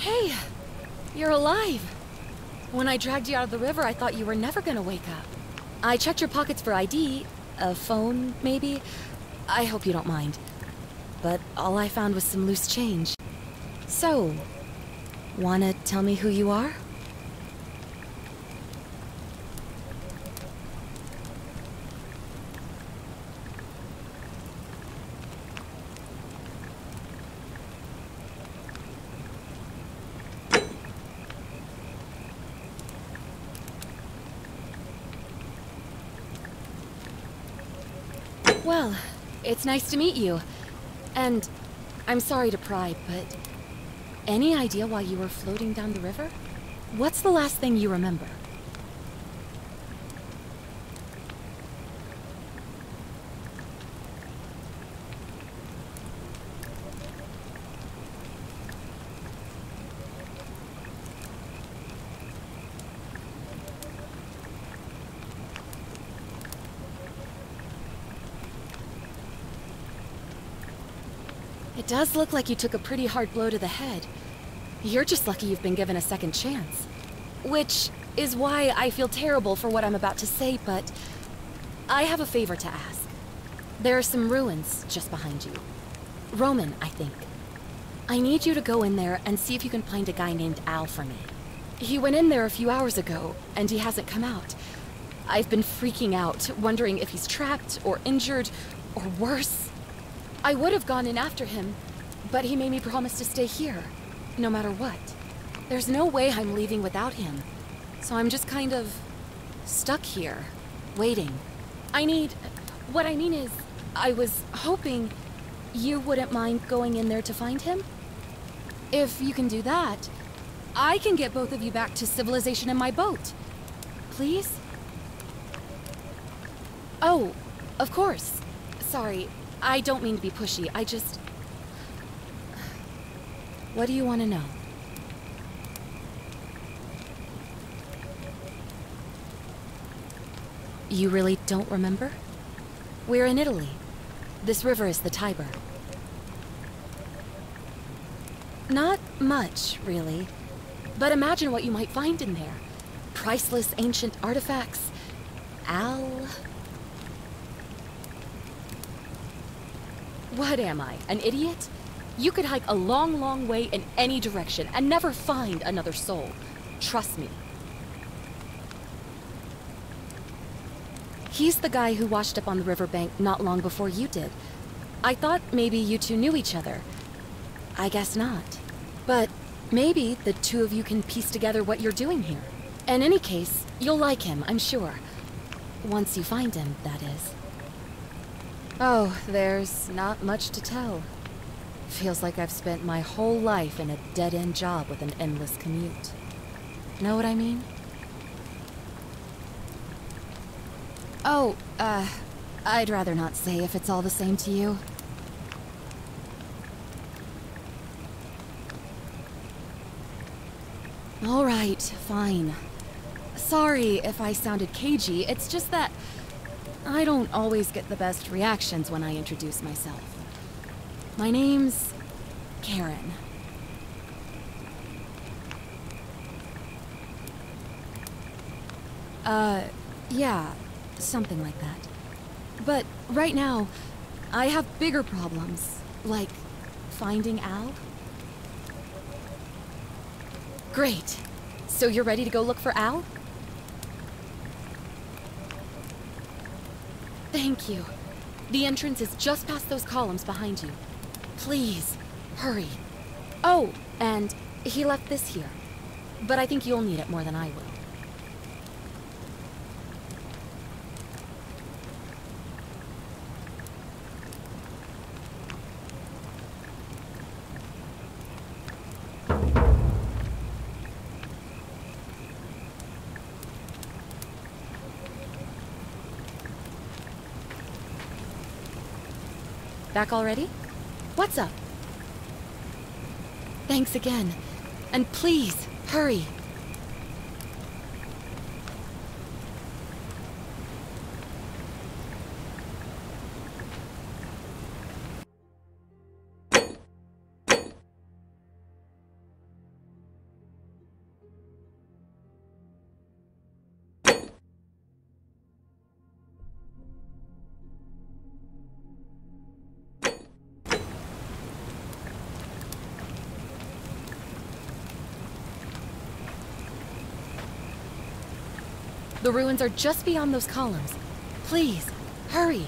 Hey, you're alive. When I dragged you out of the river, I thought you were never gonna wake up. I checked your pockets for ID, a phone, maybe. I hope you don't mind. But all I found was some loose change. So, wanna tell me who you are? Well, it's nice to meet you. And I'm sorry to pry, but any idea why you were floating down the river? What's the last thing you remember? It does look like you took a pretty hard blow to the head. You're just lucky you've been given a second chance. Which is why I feel terrible for what I'm about to say, but I have a favor to ask. There are some ruins just behind you. Roman, I think. I need you to go in there and see if you can find a guy named Al for me. He went in there a few hours ago, and he hasn't come out. I've been freaking out, wondering if he's trapped or injured or worse. I would have gone in after him, but he made me promise to stay here, no matter what. There's no way I'm leaving without him, so I'm just kind of stuck here, waiting. What I mean is, I was hoping you wouldn't mind going in there to find him. If you can do that, I can get both of you back to civilization in my boat. Please? Oh, of course. Sorry. I don't mean to be pushy, I just... What do you want to know? You really don't remember? We're in Italy. This river is the Tiber. Not much, really. But imagine what you might find in there. Priceless ancient artifacts. What am I, an idiot? You could hike a long, long way in any direction and never find another soul. Trust me. He's the guy who washed up on the riverbank not long before you did. I thought maybe you two knew each other. I guess not. But maybe the two of you can piece together what you're doing here. In any case, you'll like him, I'm sure. Once you find him, that is. Oh, there's not much to tell. Feels like I've spent my whole life in a dead-end job with an endless commute. Know what I mean? Oh, I'd rather not say if it's all the same to you. All right, fine. Sorry if I sounded cagey, it's just that... I don't always get the best reactions when I introduce myself. My name's... Karen. Yeah, something like that. But right now, I have bigger problems, like finding Al. Great. So you're ready to go look for Al? Thank you. The entrance is just past those columns behind you. Please, hurry. Oh, and he left this here. But I think you'll need it more than I will. Back already? What's up? Thanks again. And please, hurry. The ruins are just beyond those columns. Please, hurry!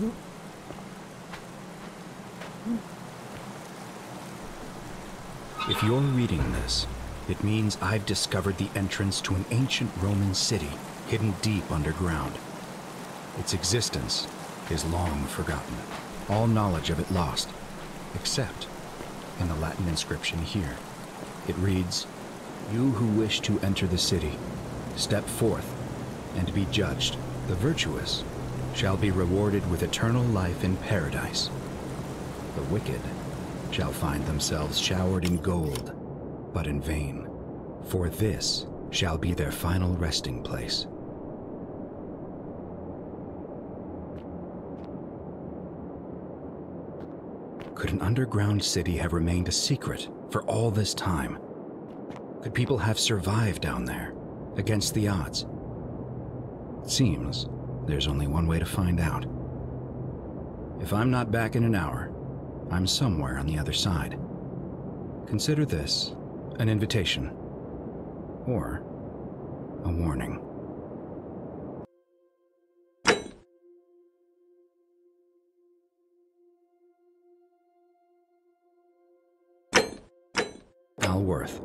Ooh. If you're reading this, it means I've discovered the entrance to an ancient Roman city hidden deep underground. Its existence is long forgotten, all knowledge of it lost, except in the Latin inscription here. It reads, "You who wish to enter the city, step forth and be judged. The virtuous shall be rewarded with eternal life in paradise. The wicked shall find themselves showered in gold, but in vain, for this shall be their final resting place." Could an underground city have remained a secret for all this time? Could people have survived down there, against the odds? It seems there's only one way to find out. If I'm not back in an hour, I'm somewhere on the other side. Consider this an invitation, or a warning. Alworth.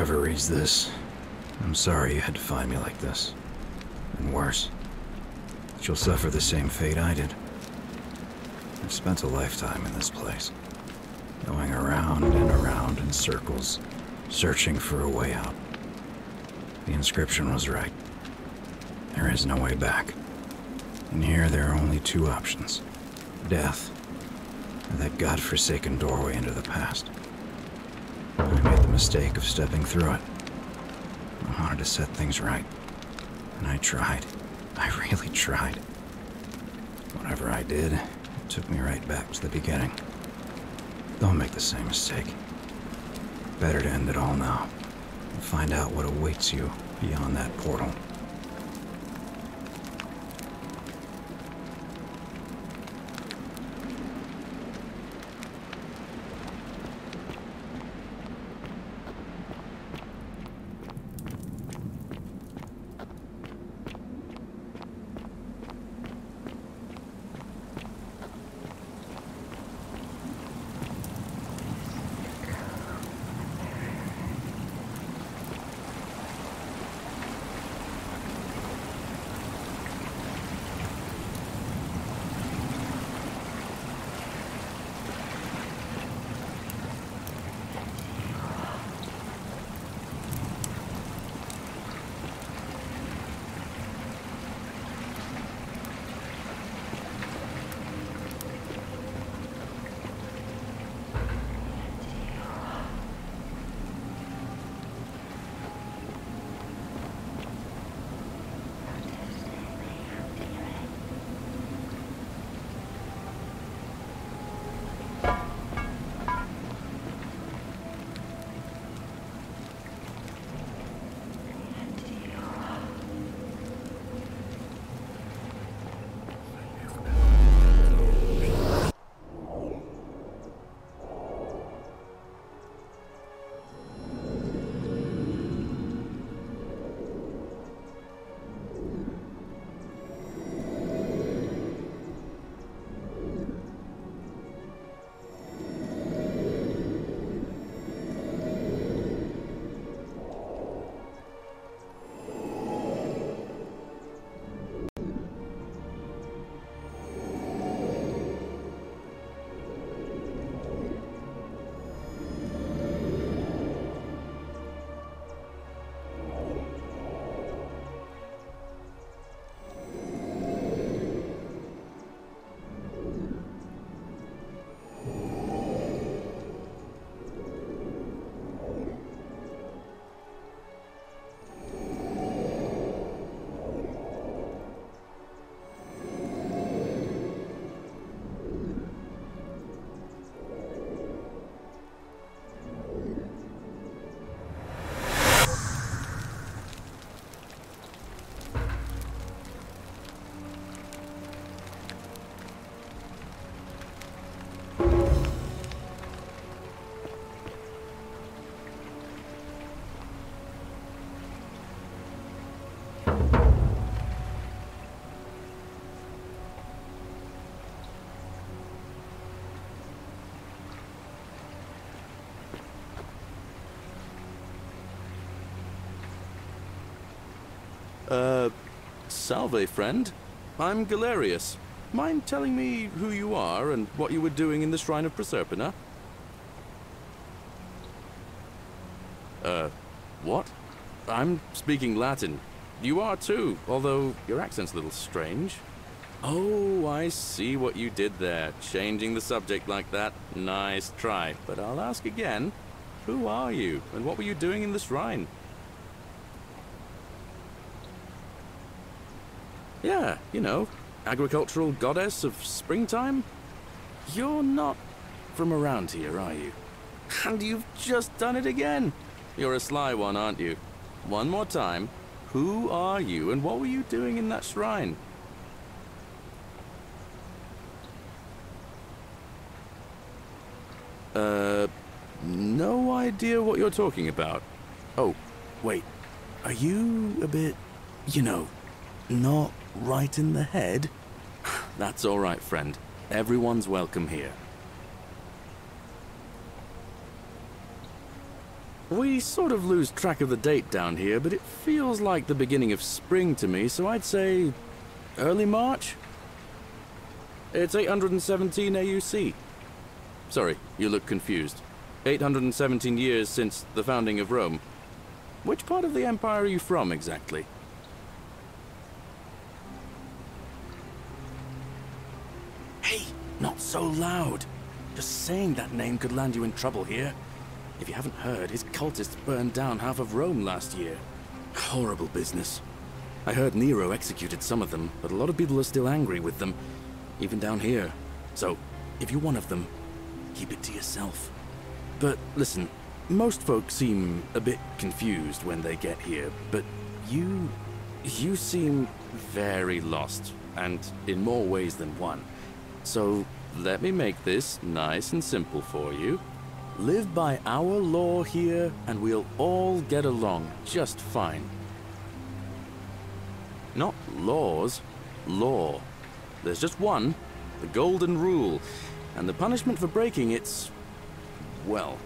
Whoever reads this, I'm sorry you had to find me like this. And worse, that you'll suffer the same fate I did. I've spent a lifetime in this place, going around and around in circles, searching for a way out. The inscription was right. There is no way back. And here there are only two options. Death, or that godforsaken doorway into the past. I made the mistake of stepping through it. I wanted to set things right. And I tried. I really tried. Whatever I did, it took me right back to the beginning. Don't make the same mistake. Better to end it all now, and find out what awaits you beyond that portal. Salve, friend. I'm Galerius. Mind telling me who you are and what you were doing in the Shrine of Proserpina? What? I'm speaking Latin. You are too, although your accent's a little strange. Oh, I see what you did there. Changing the subject like that. Nice try. But I'll ask again. Who are you, and what were you doing in the shrine? Yeah, you know, agricultural goddess of springtime. You're not from around here, are you? And you've just done it again. You're a sly one, aren't you? One more time, who are you and what were you doing in that shrine? No idea what you're talking about. Oh, wait, are you a bit, you know, not right in the head? That's all right, friend. Everyone's welcome here. We sort of lose track of the date down here, but it feels like the beginning of spring to me, so I'd say early March? It's 817 AUC. Sorry, you look confused. 817 years since the founding of Rome. Which part of the empire are you from, exactly? Hey, not so loud. Just saying that name could land you in trouble here. If you haven't heard, his cultists burned down half of Rome last year. Horrible business. I heard Nero executed some of them, but a lot of people are still angry with them, even down here. So, if you're one of them, keep it to yourself. But listen, most folks seem a bit confused when they get here, but you seem very lost, and in more ways than one. So let me make this nice and simple for you. Live by our law here, and we'll all get along just fine. Not laws, law. There's just one, the golden rule, and the punishment for breaking it's, well,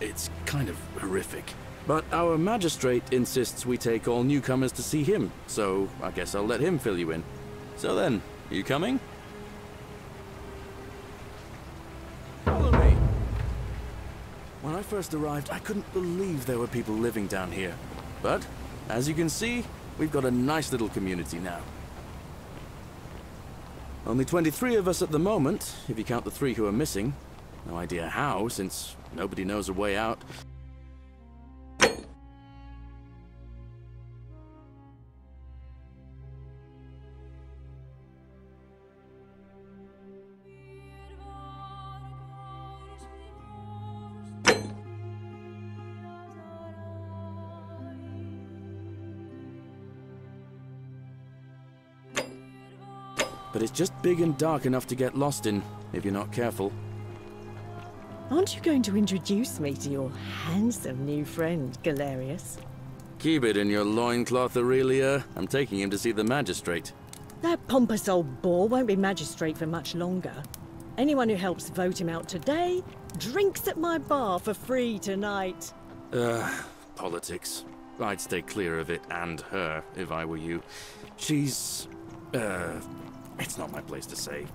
it's kind of horrific. But our magistrate insists we take all newcomers to see him, so I guess I'll let him fill you in. So then, you coming? Follow me. When I first arrived, I couldn't believe there were people living down here. But, as you can see, we've got a nice little community now. Only 23 of us at the moment, if you count the 3 who are missing. No idea how, since nobody knows a way out. But it's just big and dark enough to get lost in, if you're not careful. Aren't you going to introduce me to your handsome new friend, Galerius? Keep it in your loincloth, Aurelia. I'm taking him to see the magistrate. That pompous old boar won't be magistrate for much longer. Anyone who helps vote him out today drinks at my bar for free tonight. Politics. I'd stay clear of it and her, if I were you. She's... it's not my place to say.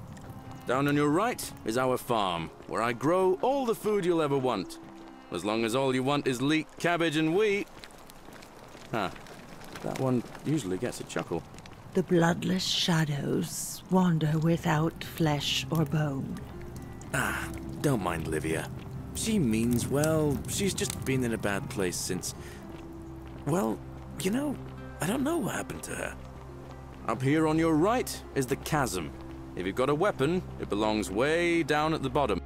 Down on your right is our farm, where I grow all the food you'll ever want. As long as all you want is leek, cabbage, and wheat. Huh. That one usually gets a chuckle. The bloodless shadows wander without flesh or bone. Ah, don't mind Livia. She means well. She's just been in a bad place since... Well, you know, I don't know what happened to her. Up here on your right is the chasm. If you've got a weapon, it belongs way down at the bottom.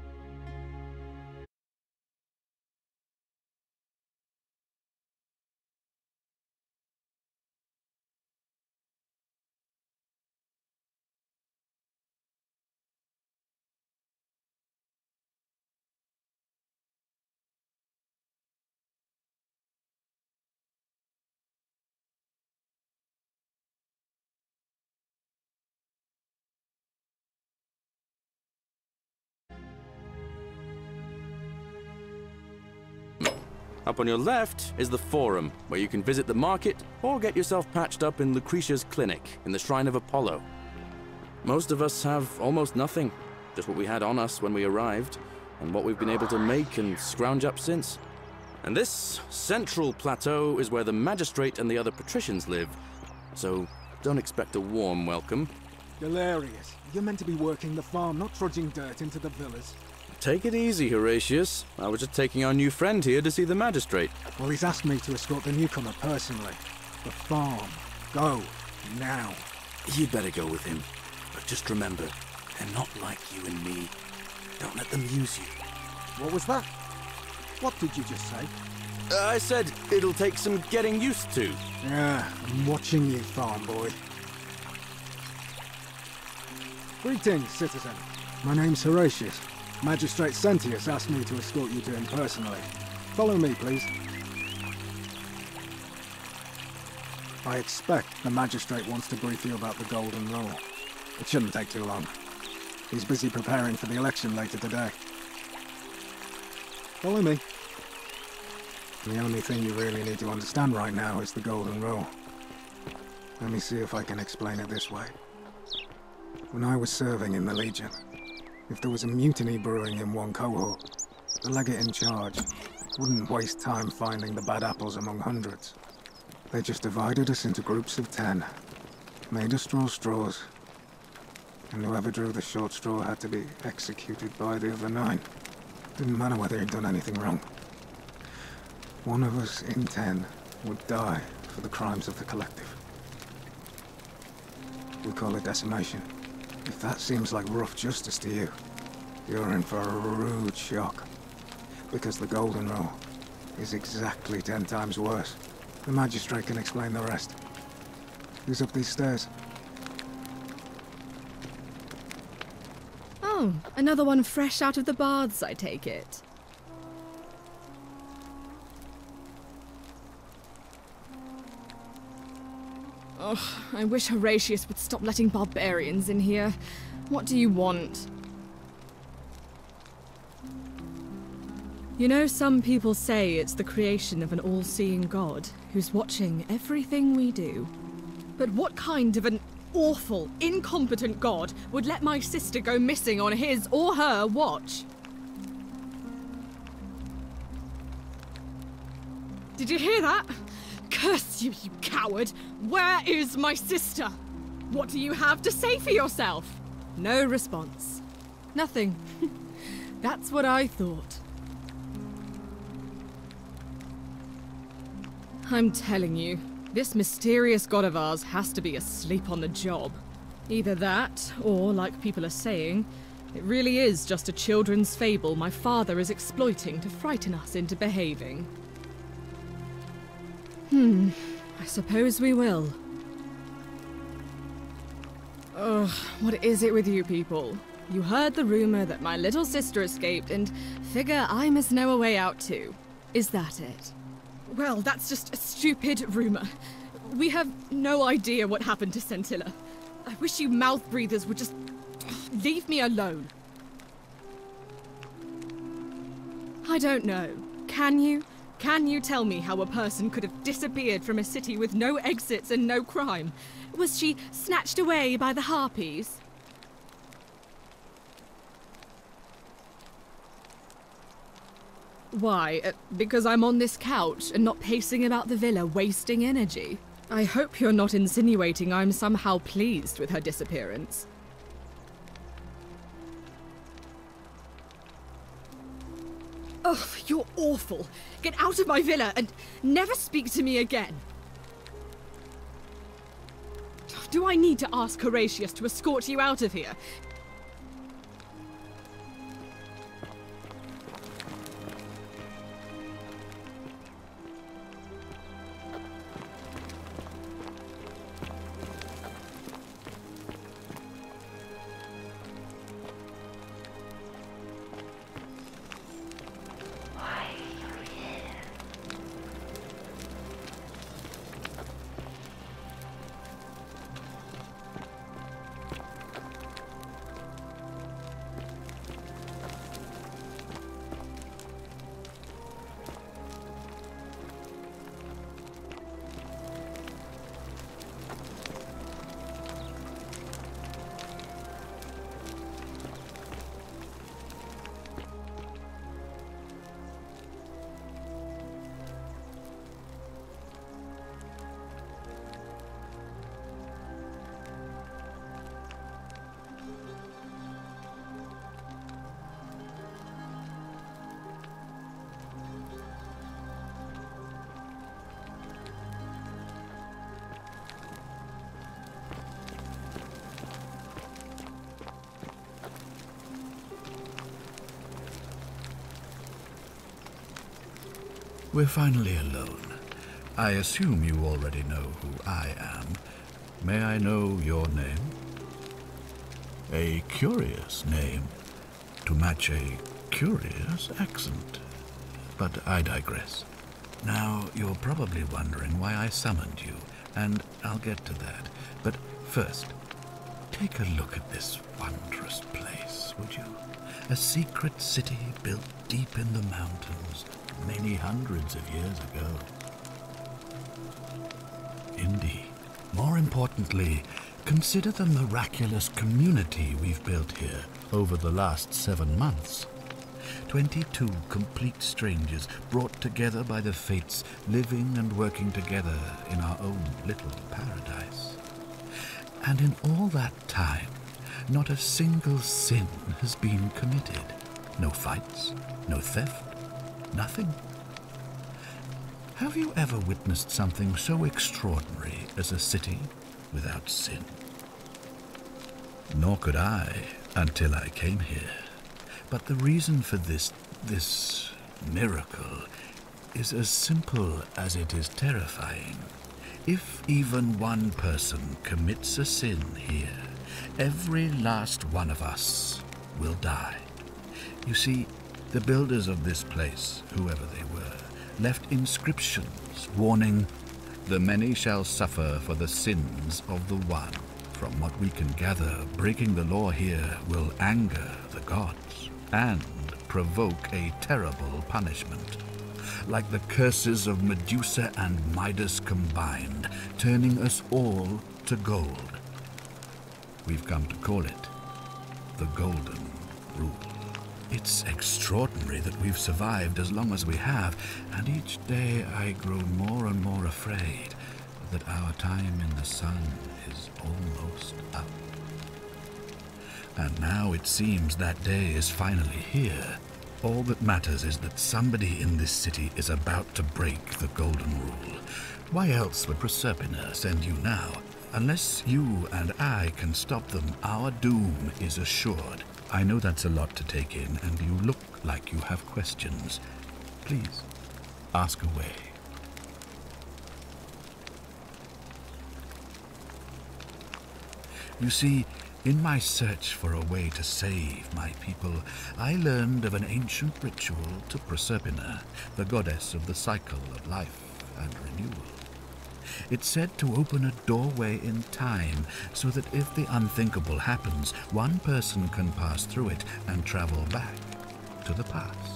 Up on your left is the Forum, where you can visit the market or get yourself patched up in Lucretia's clinic in the Shrine of Apollo. Most of us have almost nothing, just what we had on us when we arrived, and what we've been able to make and scrounge up since. And this central plateau is where the magistrate and the other patricians live, so don't expect a warm welcome. Galerius, you're meant to be working the farm, not trudging dirt into the villas. Take it easy, Horatius. I was just taking our new friend here to see the magistrate. Well, he's asked me to escort the newcomer personally. The farm. Go. Now. You'd better go with him. But just remember, they're not like you and me. Don't let them use you. What was that? What did you just say? I said it'll take some getting used to. Yeah, I'm watching you, farm boy. Greetings, citizen. My name's Horatius. Magistrate Sentius asked me to escort you to him personally. Follow me, please. I expect the magistrate wants to brief you about the golden rule. It shouldn't take too long. He's busy preparing for the election later today. Follow me. The only thing you really need to understand right now is the golden rule. Let me see if I can explain it this way. When I was serving in the Legion, if there was a mutiny brewing in one cohort, the legate in charge wouldn't waste time finding the bad apples among hundreds. They just divided us into groups of 10, made us draw straws, and whoever drew the short straw had to be executed by the other 9. Didn't matter whether he'd done anything wrong. One of us in 10 would die for the crimes of the collective. We call it decimation. If that seems like rough justice to you, you're in for a rude shock. Because the golden rule is exactly 10 times worse. The magistrate can explain the rest. Who's up these stairs? Oh, another one fresh out of the baths, I take it. Oh, I wish Horatius would stop letting barbarians in here. What do you want? You know, some people say it's the creation of an all-seeing god who's watching everything we do. But what kind of an awful, incompetent god would let my sister go missing on his or her watch? Did you hear that? Curse you, you coward! Where is my sister? What do you have to say for yourself? No response. Nothing. That's what I thought. I'm telling you, this mysterious god of ours has to be asleep on the job. Either that, or, like people are saying, it really is just a children's fable my father is exploiting to frighten us into behaving. I suppose we will. Ugh, what is it with you people? You heard the rumor that my little sister escaped and figure I must know a way out too. Is that it? Well, that's just a stupid rumor. We have no idea what happened to Centilla. I wish you mouth breathers would just leave me alone. I don't know. Can you? Can you tell me how a person could have disappeared from a city with no exits and no crime? Was she snatched away by the harpies? Why? Because I'm on this couch and not pacing about the villa, wasting energy. I hope you're not insinuating I'm somehow pleased with her disappearance. Ugh, you're awful. Get out of my villa and never speak to me again. Do I need to ask Horatius to escort you out of here? We're finally alone. I assume you already know who I am. May I know your name? A curious name, to match a curious accent. But I digress. Now, you're probably wondering why I summoned you, and I'll get to that. But first, take a look at this wondrous place, would you? A secret city built deep in the mountains many hundreds of years ago. Indeed. More importantly, consider the miraculous community we've built here over the last 7 months. 22 complete strangers brought together by the fates, living and working together in our own little paradise. And in all that time, not a single sin has been committed. No fights, no theft, nothing. Have you ever witnessed something so extraordinary as a city without sin? Nor could I until I came here. But the reason for this miracle is as simple as it is terrifying. If even one person commits a sin here, every last one of us will die. You see, the builders of this place, whoever they were, left inscriptions warning, "The many shall suffer for the sins of the one." From what we can gather, breaking the law here will anger the gods and provoke a terrible punishment, like the curses of Medusa and Midas combined, turning us all to gold. We've come to call it the Golden Rule. It's extraordinary that we've survived as long as we have, and each day I grow more and more afraid that our time in the sun is almost up. And now it seems that day is finally here. All that matters is that somebody in this city is about to break the Golden Rule. Why else would Proserpina send you now? Unless you and I can stop them, our doom is assured. I know that's a lot to take in, and you look like you have questions. Please, ask away. You see, in my search for a way to save my people, I learned of an ancient ritual to Proserpina, the goddess of the cycle of life and renewal. It's said to open a doorway in time, so that if the unthinkable happens, one person can pass through it and travel back to the past.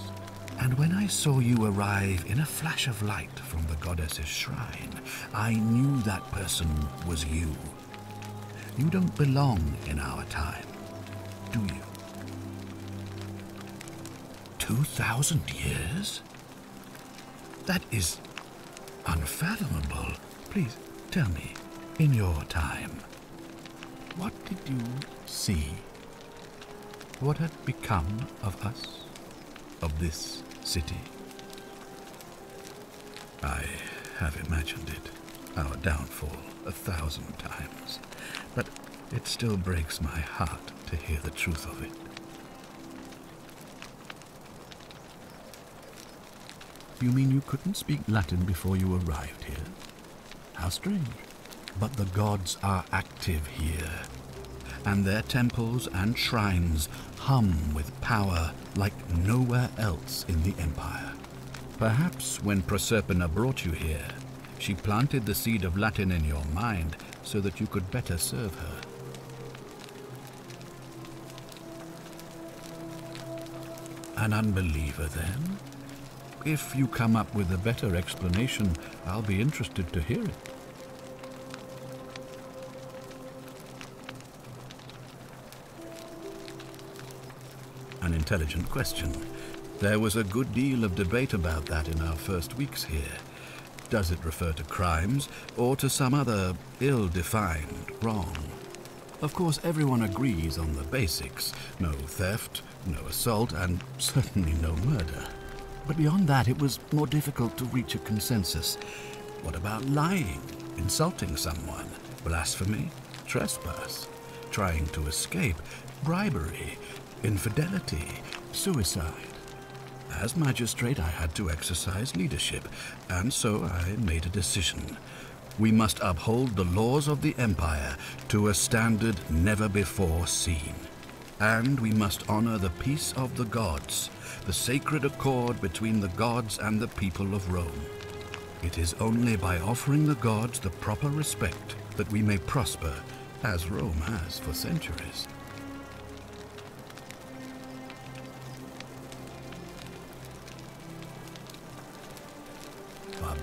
And when I saw you arrive in a flash of light from the goddess's shrine, I knew that person was you. You don't belong in our time, do you? 2,000 years? That is unfathomable. Please, tell me, in your time, what did you see? What had become of us? Of this city? I have imagined it, our downfall, 1,000 times. But it still breaks my heart to hear the truth of it. You mean you couldn't speak Latin before you arrived here? How strange. But the gods are active here, and their temples and shrines hum with power like nowhere else in the empire. Perhaps when Proserpina brought you here, she planted the seed of Latin in your mind so that you could better serve her. An unbeliever, then? If you come up with a better explanation, I'll be interested to hear it. An intelligent question. There was a good deal of debate about that in our first weeks here. Does it refer to crimes or to some other ill-defined wrong? Of course, everyone agrees on the basics. No theft, no assault, and certainly no murder. But beyond that, it was more difficult to reach a consensus. What about lying, insulting someone, blasphemy, trespass, trying to escape, bribery, infidelity, suicide? As magistrate, I had to exercise leadership, and so I made a decision. We must uphold the laws of the Empire to a standard never before seen. And we must honor the peace of the gods, the sacred accord between the gods and the people of Rome. It is only by offering the gods the proper respect that we may prosper, as Rome has for centuries.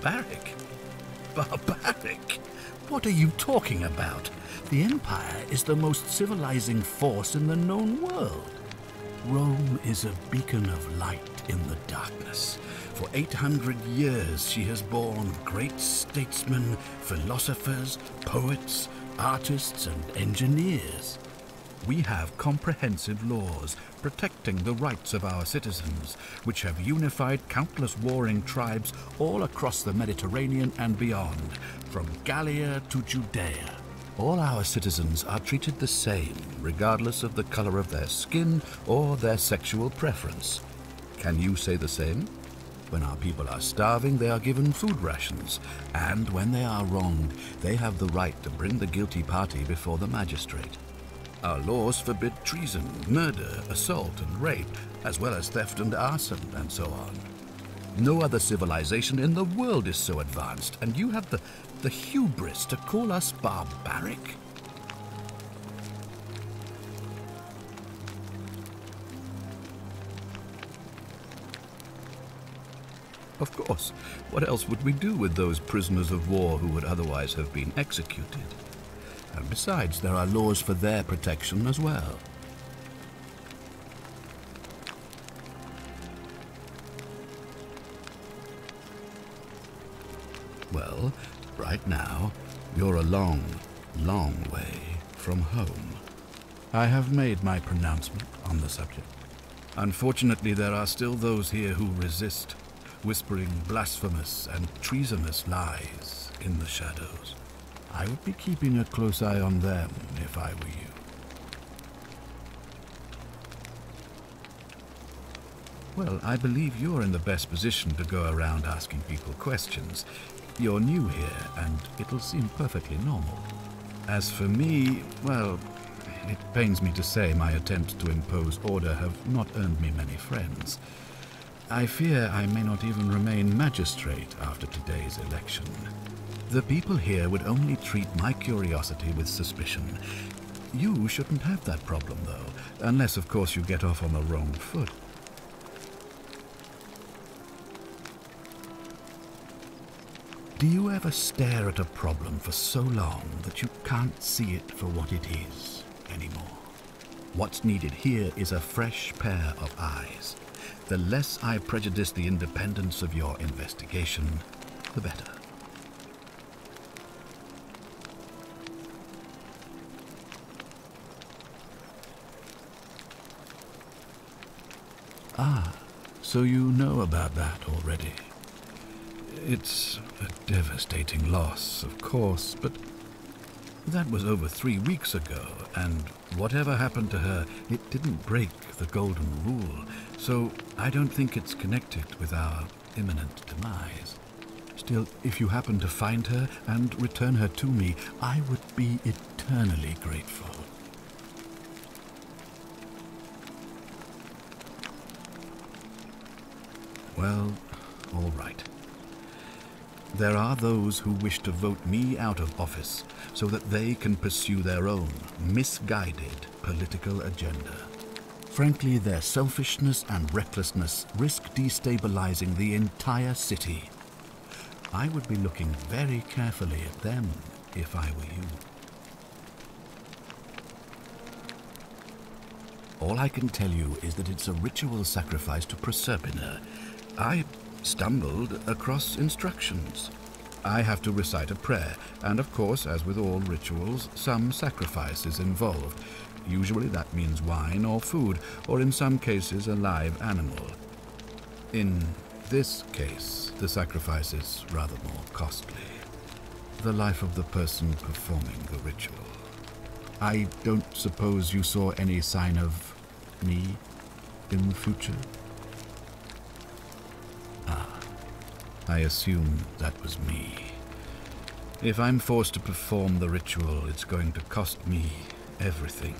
Barbaric? Barbaric? What are you talking about? The Empire is the most civilizing force in the known world. Rome is a beacon of light in the darkness. For 800 years she has borne great statesmen, philosophers, poets, artists, and engineers. We have comprehensive laws protecting the rights of our citizens, which have unified countless warring tribes all across the Mediterranean and beyond, from Gallia to Judea. All our citizens are treated the same, regardless of the color of their skin or their sexual preference. Can you say the same? When our people are starving, they are given food rations, and when they are wronged, they have the right to bring the guilty party before the magistrate. Our laws forbid treason, murder, assault, and rape, as well as theft and arson, and so on. No other civilization in the world is so advanced, and you have the hubris to call us barbaric? Of course. What else would we do with those prisoners of war who would otherwise have been executed? And besides, there are laws for their protection as well. Well, right now, you're a long, long way from home. I have made my pronouncement on the subject. Unfortunately, there are still those here who resist, whispering blasphemous and treasonous lies in the shadows. I would be keeping a close eye on them if I were you. Well, I believe you're in the best position to go around asking people questions. You're new here, and it'll seem perfectly normal. As for me, well, it pains me to say my attempts to impose order have not earned me many friends. I fear I may not even remain magistrate after today's election. The people here would only treat my curiosity with suspicion. You shouldn't have that problem, though, unless, of course, you get off on the wrong foot. Do you ever stare at a problem for so long that you can't see it for what it is anymore? What's needed here is a fresh pair of eyes. The less I prejudice the independence of your investigation, the better. Ah, so you know about that already. It's a devastating loss, of course, but that was over 3 weeks ago, and whatever happened to her, it didn't break the golden rule, so I don't think it's connected with our imminent demise. Still, if you happen to find her and return her to me, I would be eternally grateful. Well, all right. There are those who wish to vote me out of office so that they can pursue their own misguided political agenda. Frankly, their selfishness and recklessness risk destabilizing the entire city. I would be looking very carefully at them if I were you. All I can tell you is that it's a ritual sacrifice to Proserpina. I stumbled across instructions. I have to recite a prayer, and of course, as with all rituals, some sacrifice is involved. Usually that means wine or food, or in some cases a live animal. In this case, the sacrifice is rather more costly. The life of the person performing the ritual. I don't suppose you saw any sign of me in the future? I assume that was me. If I'm forced to perform the ritual, it's going to cost me everything.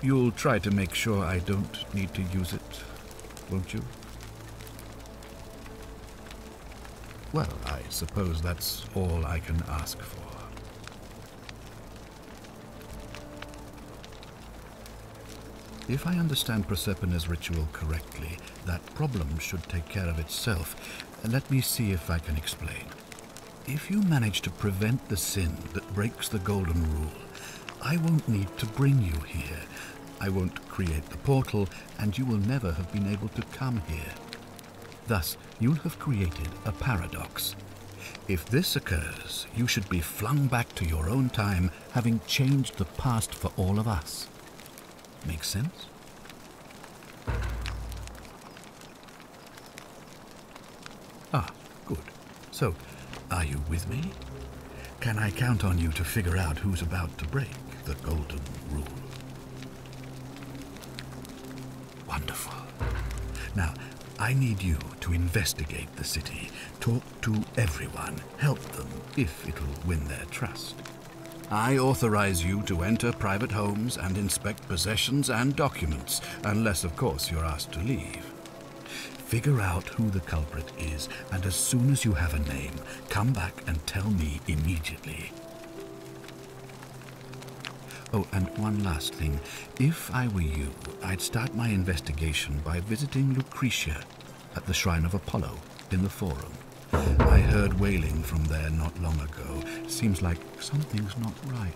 You'll try to make sure I don't need to use it, won't you? Well, I suppose that's all I can ask for. If I understand Proserpina's ritual correctly, that problem should take care of itself. Let me see if I can explain. If you manage to prevent the sin that breaks the golden rule, I won't need to bring you here. I won't create the portal, and you will never have been able to come here. Thus, you'll have created a paradox. If this occurs, you should be flung back to your own time, having changed the past for all of us. Make sense? Ah, good. So, are you with me? Can I count on you to figure out who's about to break the golden rule? Wonderful. Now, I need you to investigate the city, talk to everyone, help them if it'll win their trust. I authorize you to enter private homes and inspect possessions and documents, unless, of course, you're asked to leave. Figure out who the culprit is, and as soon as you have a name, come back and tell me immediately. Oh, and one last thing. If I were you, I'd start my investigation by visiting Lucretia at the Shrine of Apollo in the Forum. I heard wailing from there not long ago. Seems like something's not right.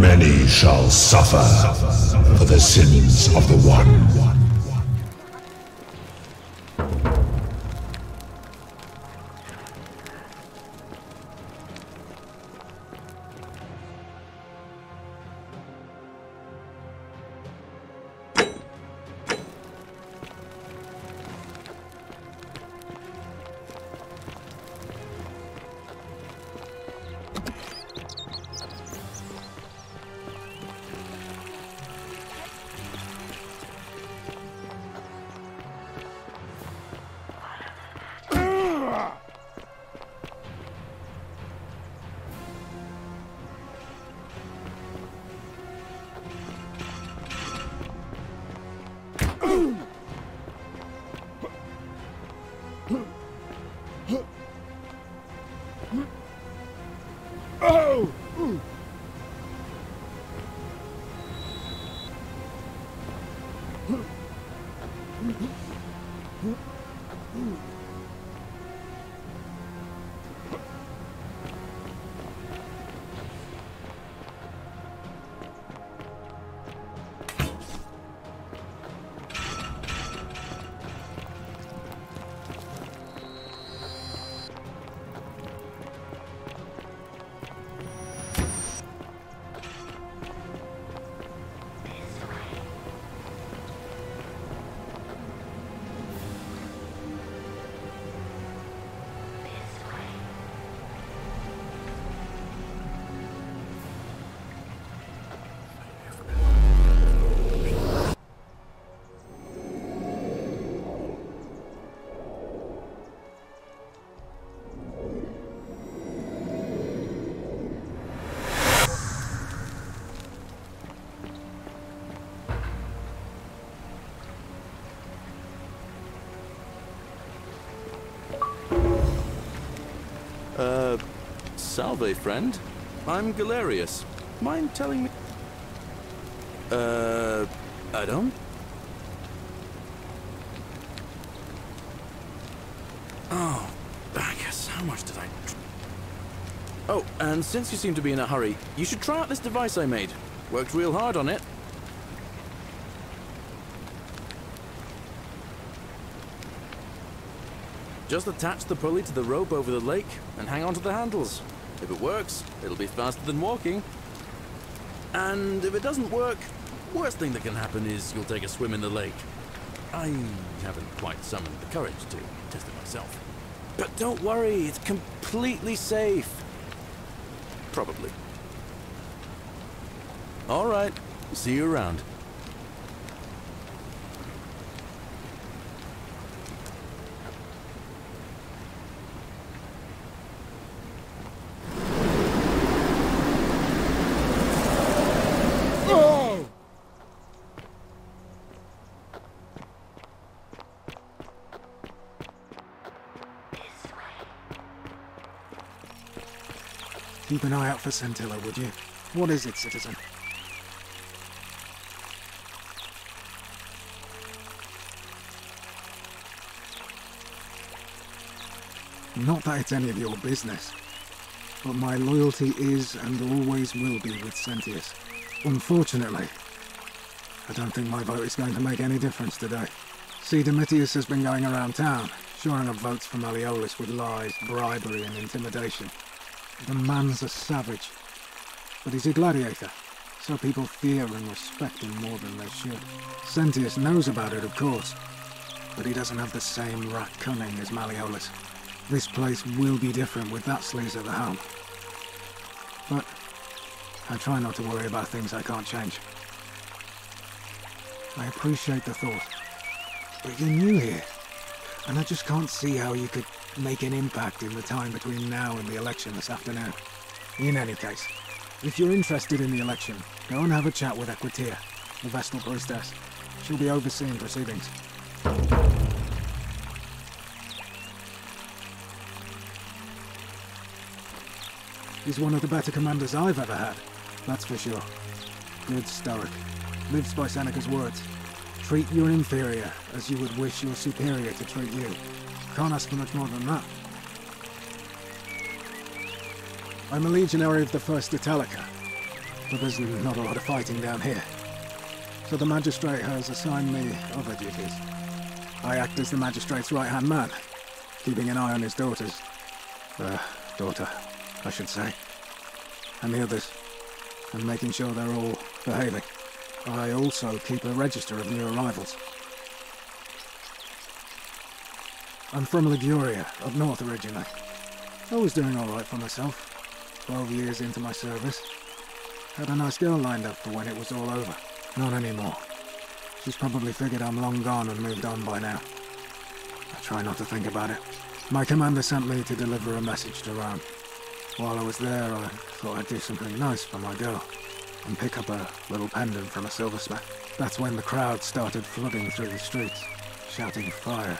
Many shall suffer for the sins of the one. Salve, friend. I'm Galerius. Mind telling me... I don't... How much did I... Oh, and since you seem to be in a hurry, you should try out this device I made. Worked real hard on it. Just attach the pulley to the rope over the lake and hang on to the handles. If it works, it'll be faster than walking. And if it doesn't work, worst thing that can happen is you'll take a swim in the lake. I haven't quite summoned the courage to test it myself. But don't worry, it's completely safe. Probably. All right, see you around. Keep an eye out for Centilla, would you? What is it, citizen? Not that it's any of your business, but my loyalty is and always will be with Sentius. Unfortunately, I don't think my vote is going to make any difference today. See, Domitius has been going around town, shoring up votes for Maliolis with lies, bribery and intimidation. The man's a savage, but he's a gladiator, so people fear and respect him more than they should. Sentius knows about it, of course, but he doesn't have the same rat cunning as Maliolis. This place will be different with that sleaze at the helm. But I try not to worry about things I can't change. I appreciate the thought, but you're new here, and I just can't see how you could make an impact in the time between now and the election this afternoon. In any case, if you're interested in the election, go and have a chat with Equitia, the Vestal Priestess. She'll be overseeing proceedings. He's one of the better commanders I've ever had, that's for sure. Good stoic. Lives by Seneca's words. Treat your inferior as you would wish your superior to treat you. Can't ask for much more than that. I'm a legionary of the 1st Italica, but there's not a lot of fighting down here. So the magistrate has assigned me other duties. I act as the magistrate's right-hand man, keeping an eye on his daughters. Daughter, I should say. And the others. And making sure they're all behaving. I also keep a register of new arrivals. I'm from Liguria, up north originally. I was doing all right for myself, 12 years into my service. Had a nice girl lined up for when it was all over. Not anymore. She's probably figured I'm long gone and moved on by now. I try not to think about it. My commander sent me to deliver a message to Rome. While I was there, I thought I'd do something nice for my girl and pick up a little pendant from a silversmith. That's when the crowd started flooding through the streets, shouting fire.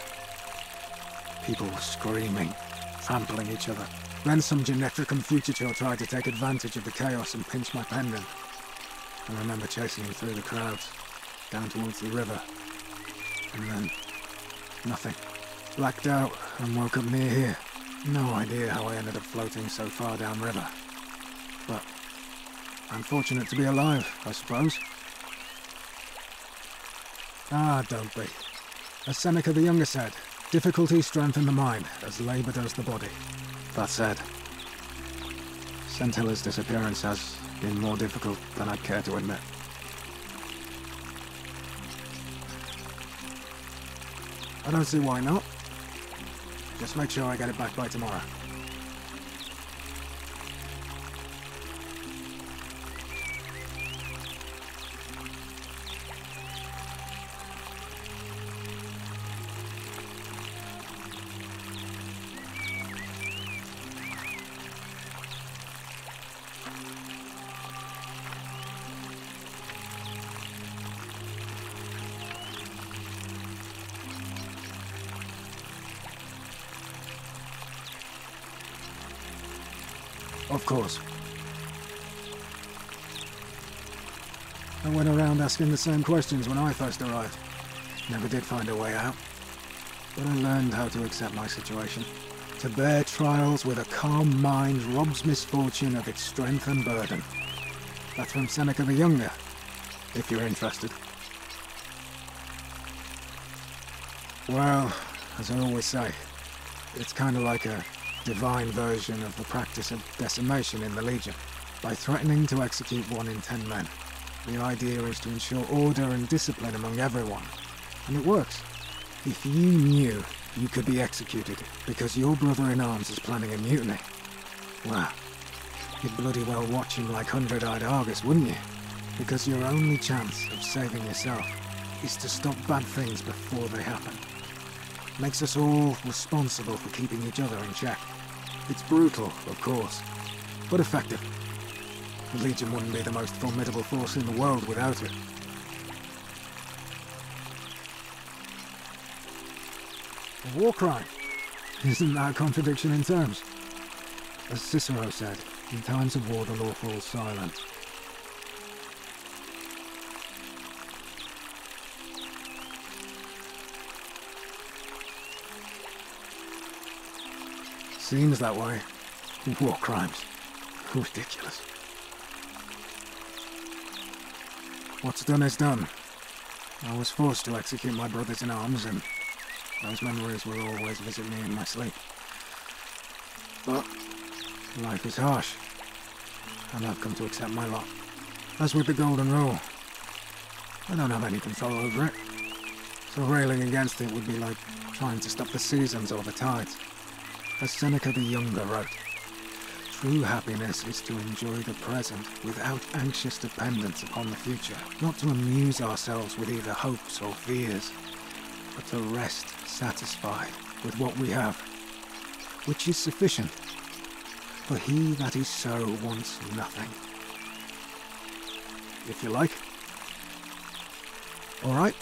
People were screaming, trampling each other. Then some Genetricum Futurchill tried to take advantage of the chaos and pinch my pendant. I remember chasing him through the crowds, down towards the river. And then, nothing. Blacked out and woke up near here. No idea how I ended up floating so far downriver. But I'm fortunate to be alive, I suppose. Ah, don't be. As Seneca the Younger said, difficulty strengthens the mind, as labour does the body. That said, Scentilla's disappearance has been more difficult than I'd care to admit. I don't see why not. Just make sure I get it back by tomorrow. Of course. I went around asking the same questions when I first arrived. Never did find a way out. But I learned how to accept my situation. to bear trials with a calm mind robs misfortune of its strength and burden. That's from Seneca the Younger, if you're interested. Well, as I always say, it's kind of like a divine version of the practice of decimation in the Legion, by threatening to execute 1 in 10 men. The idea is to ensure order and discipline among everyone, and it works. If you knew you could be executed because your brother-in-arms is planning a mutiny, well, you'd bloody well watch him like 100-eyed Argus, wouldn't you? Because your only chance of saving yourself is to stop bad things before they happen. Makes us all responsible for keeping each other in check. It's brutal, of course, but effective. The Legion wouldn't be the most formidable force in the world without it. A war cry? Isn't that a contradiction in terms? As Cicero said, in times of war the law falls silent. Seems that way. War crimes. Ridiculous. What's done is done. I was forced to execute my brothers in arms, and those memories will always visit me in my sleep. But life is harsh, and I've come to accept my lot. As with the golden rule, I don't have any control over it, so railing against it would be like trying to stop the seasons or the tides. As Seneca the Younger wrote, true happiness is to enjoy the present without anxious dependence upon the future, not to amuse ourselves with either hopes or fears, but to rest satisfied with what we have, which is sufficient, for he that is so wants nothing. If you like. All right.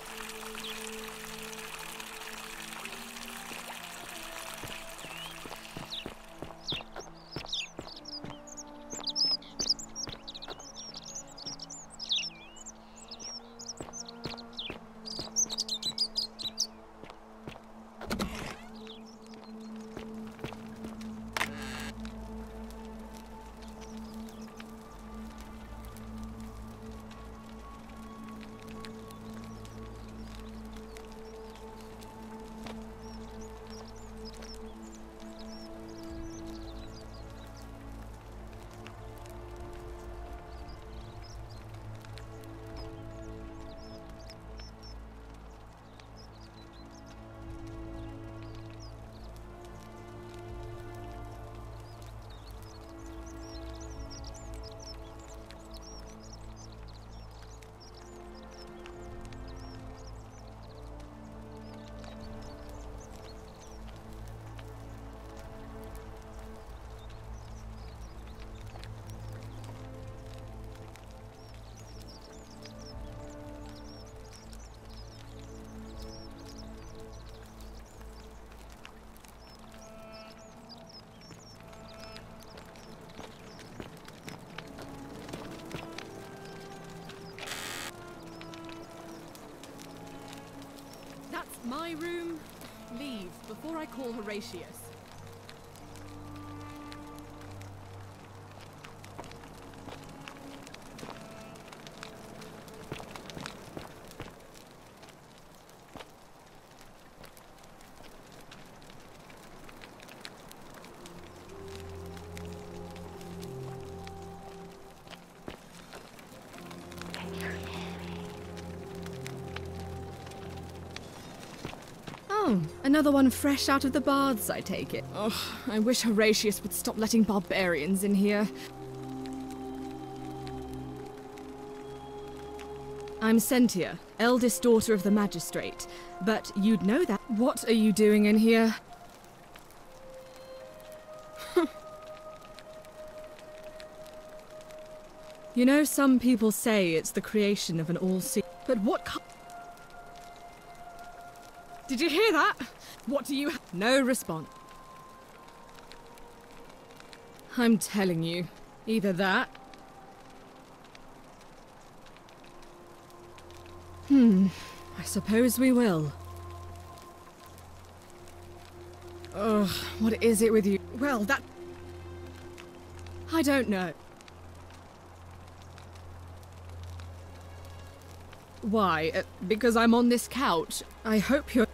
My room. Leave before I call Horatius. Another one fresh out of the baths, I take it. Oh, I wish Horatius would stop letting barbarians in here. I'm Sentia, eldest daughter of the magistrate. But you'd know that. What are you doing in here? You know, some people say it's the creation of an all-seeing. But what kind? Did you hear that? What do you have? No response. I'm telling you, either that... I suppose we will. Ugh, what is it with you? Well, that... I don't know. Why? Because I'm on this couch. I hope you're...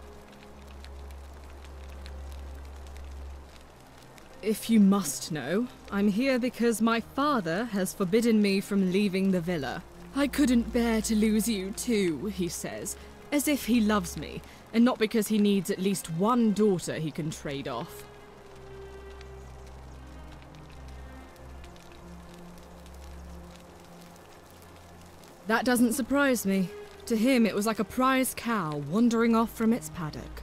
If you must know, I'm here because my father has forbidden me from leaving the villa. I couldn't bear to lose you too, he says, as if he loves me, and not because he needs at least one daughter he can trade off. That doesn't surprise me. To him, it was like a prize cow wandering off from its paddock.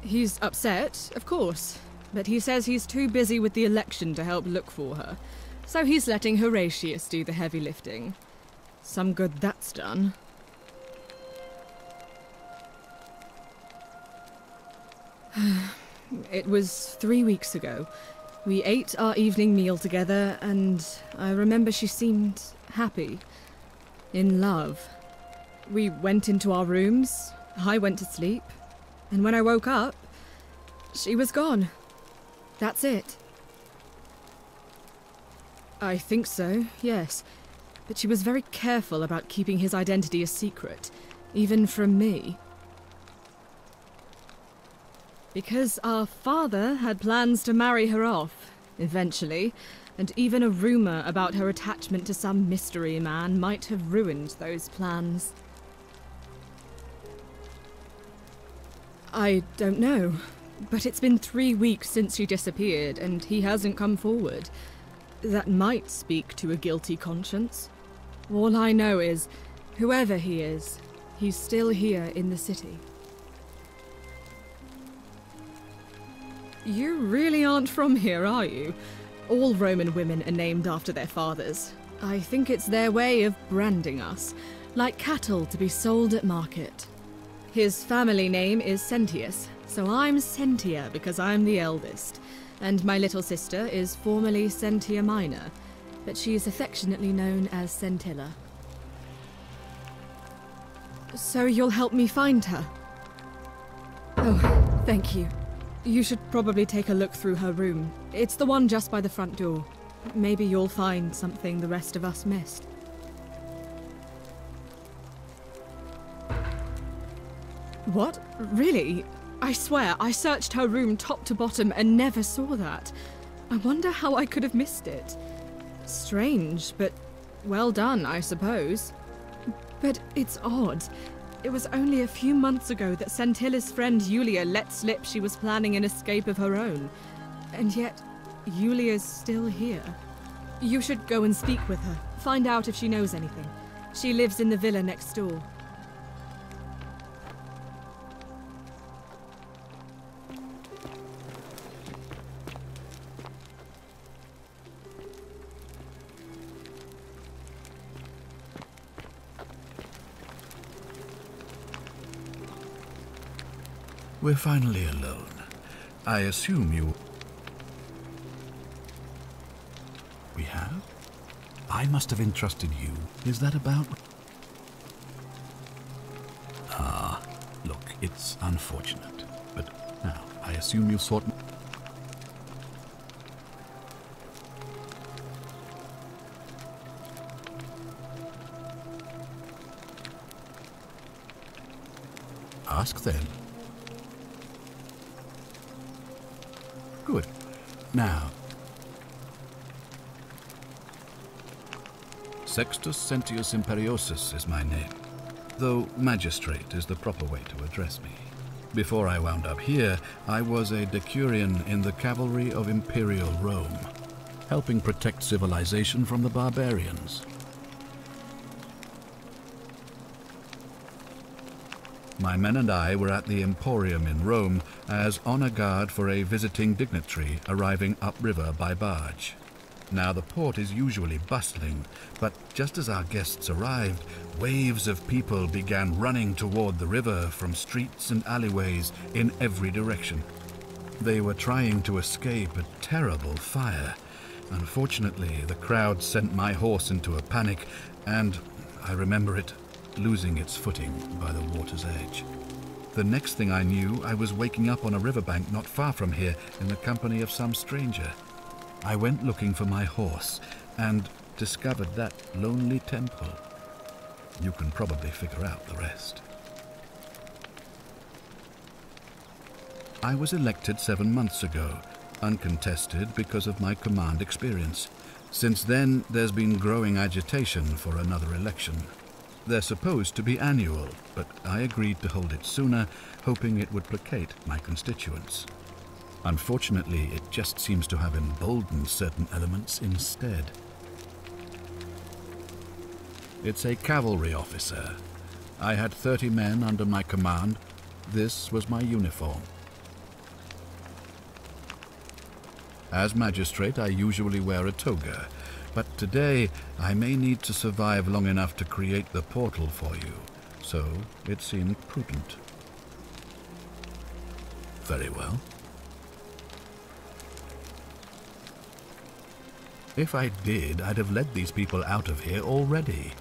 He's upset, of course, but he says he's too busy with the election to help look for her, so he's letting Horatius do the heavy lifting. Some good that's done. It was 3 weeks ago. We ate our evening meal together, and I remember she seemed happy. In love. We went into our rooms, I went to sleep, and when I woke up, she was gone. That's it. I think so, yes. But she was very careful about keeping his identity a secret, even from me. Because our father had plans to marry her off, eventually, and even a rumor about her attachment to some mystery man might have ruined those plans. I don't know, but it's been 3 weeks since she disappeared, and he hasn't come forward. That might speak to a guilty conscience. All I know is, whoever he is, he's still here in the city. You really aren't from here, are you? All Roman women are named after their fathers. I think it's their way of branding us, like cattle to be sold at market. His family name is Sentius, so I'm Sentia because I'm the eldest, and my little sister is formerly Sentia Minor, but she is affectionately known as Centilla. So you'll help me find her? Oh, thank you. You should probably take a look through her room. It's the one just by the front door. Maybe you'll find something the rest of us missed. What? Really? I swear, I searched her room top to bottom and never saw that. I wonder how I could have missed it. Strange, but well done, I suppose. But it's odd. It was only a few months ago that Centilla's friend Yulia let slip she was planning an escape of her own. And yet, Yulia's still here. You should go and speak with her. Find out if she knows anything. She lives in the villa next door. We're finally alone. I assume you... We have? I must have entrusted you. Is that about... Ah, look, it's unfortunate. But now, I assume you sought... Ask then. Good. Now, Sextus Sentius Imperiosus is my name, though magistrate is the proper way to address me. Before I wound up here, I was a decurion in the cavalry of Imperial Rome, helping protect civilization from the barbarians. My men and I were at the Emporium in Rome as honor guard for a visiting dignitary arriving upriver by barge. Now the port is usually bustling, but just as our guests arrived, waves of people began running toward the river from streets and alleyways in every direction. They were trying to escape a terrible fire. Unfortunately, the crowd sent my horse into a panic, and I remember it, losing its footing by the water's edge. The next thing I knew, I was waking up on a riverbank not far from here, in the company of some stranger. I went looking for my horse, and discovered that lonely temple. You can probably figure out the rest. I was elected 7 months ago, uncontested because of my command experience. Since then, there's been growing agitation for another election. They're supposed to be annual, but I agreed to hold it sooner, hoping it would placate my constituents. Unfortunately, it just seems to have emboldened certain elements instead. It's a cavalry officer. I had 30 men under my command. This was my uniform. As magistrate, I usually wear a toga, but today I may need to survive long enough to create the portal for you, so it seemed prudent. Very well. If I did, I'd have led these people out of here already.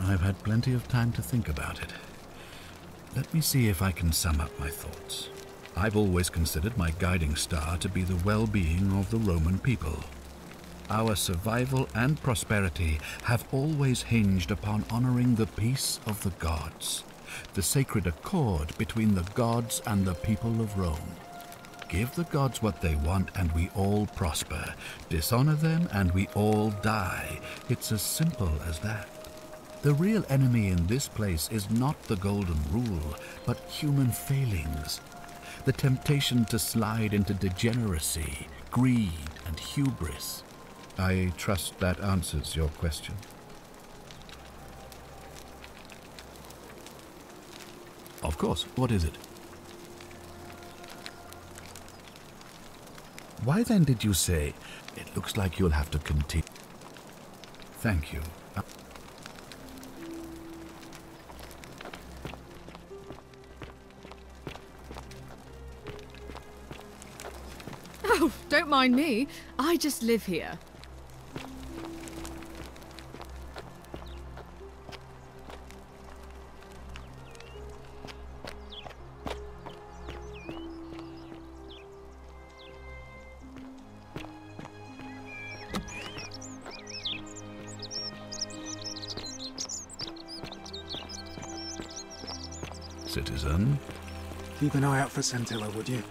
I've had plenty of time to think about it. Let me see if I can sum up my thoughts. I've always considered my guiding star to be the well-being of the Roman people. Our survival and prosperity have always hinged upon honoring the peace of the gods, the sacred accord between the gods and the people of Rome. Give the gods what they want and we all prosper. Dishonor them and we all die. It's as simple as that. The real enemy in this place is not the golden rule, but human failings. The temptation to slide into degeneracy, greed, and hubris. I trust that answers your question. Of course. What is it? Why then did you say, it looks like you'll have to continue? Thank you. Don't mind me. I just live here. Citizen? Keep an eye out for Centilla, would you?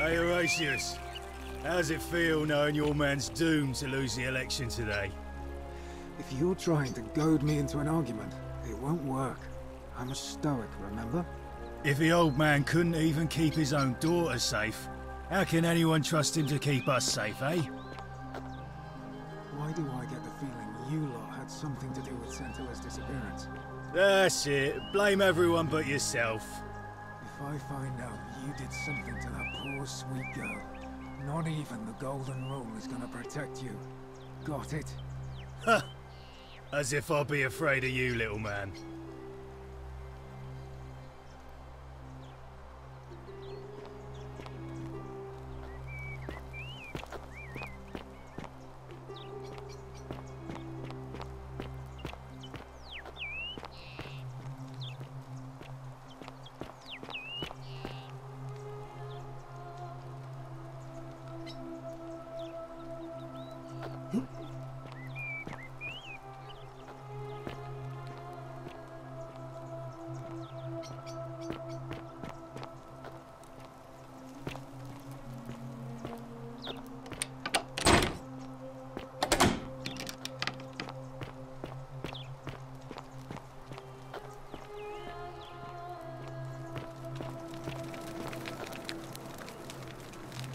Hey Horatius, how's it feel knowing your man's doomed to lose the election today? If you're trying to goad me into an argument, it won't work. I'm a stoic, remember? If the old man couldn't even keep his own daughter safe, how can anyone trust him to keep us safe, eh? Why do I get the feeling you lot had something to do with Sentilla's disappearance? That's it. Blame everyone but yourself. If I find out you did something to that poor sweet girl, not even the golden rule is gonna protect you. Got it? Huh! As if I'd be afraid of you, little man.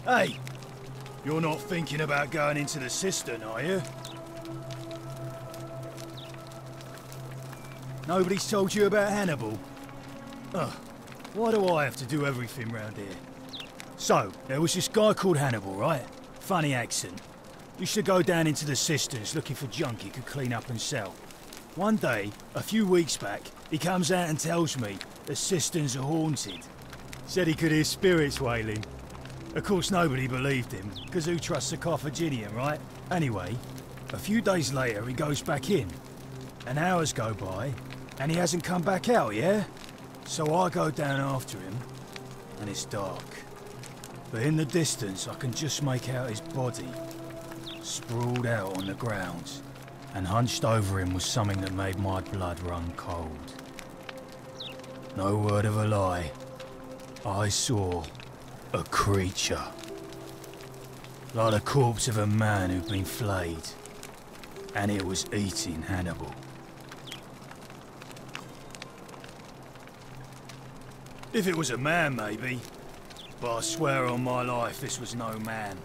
Hey! You're not thinking about going into the cistern, are you? Nobody's told you about Hannibal? Why do I have to do everything round here? So, there was this guy called Hannibal, right? Funny accent. Used to go down into the cisterns looking for junk he could clean up and sell. One day, a few weeks back, he comes out and tells me the cisterns are haunted. Said he could hear spirits wailing. Of course, nobody believed him, because who trusts a Carthaginian, right? Anyway, a few days later, he goes back in. And hours go by, and he hasn't come back out, yeah? So I go down after him, and it's dark. But in the distance, I can just make out his body, sprawled out on the ground. And hunched over him was something that made my blood run cold. No word of a lie, I saw a creature. Like the corpse of a man who'd been flayed. And it was eating Hannibal. If it was a man, maybe. But I swear on my life this was no man.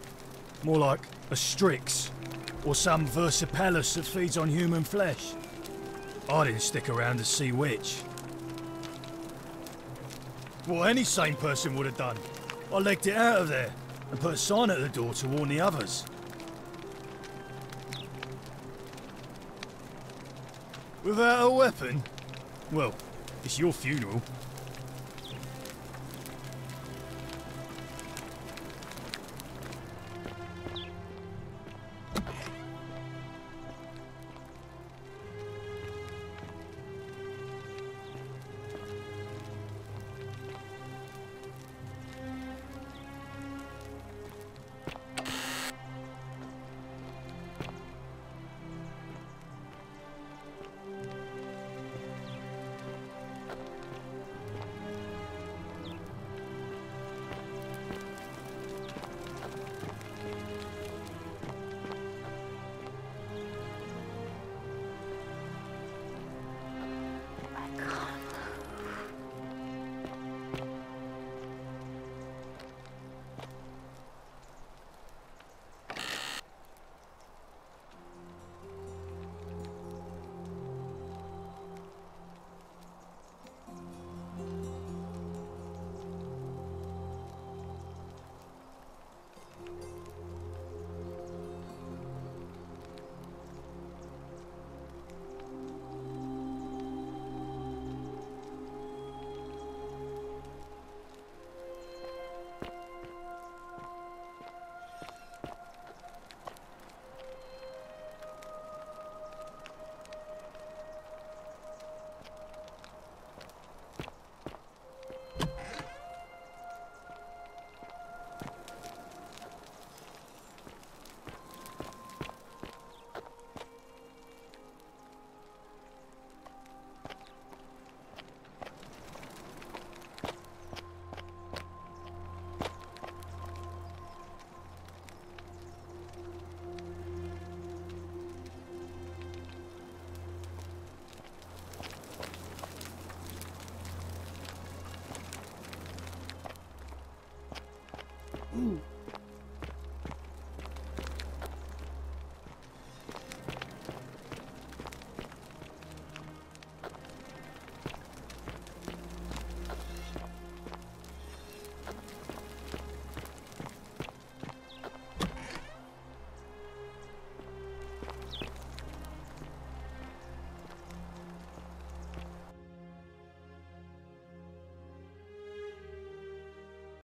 More like a Strix. Or some Versipellus that feeds on human flesh. I didn't stick around to see which. What any sane person would have done. I legged it out of there and put a sign at the door to warn the others. Without a weapon? Well, it's your funeral. Ooh.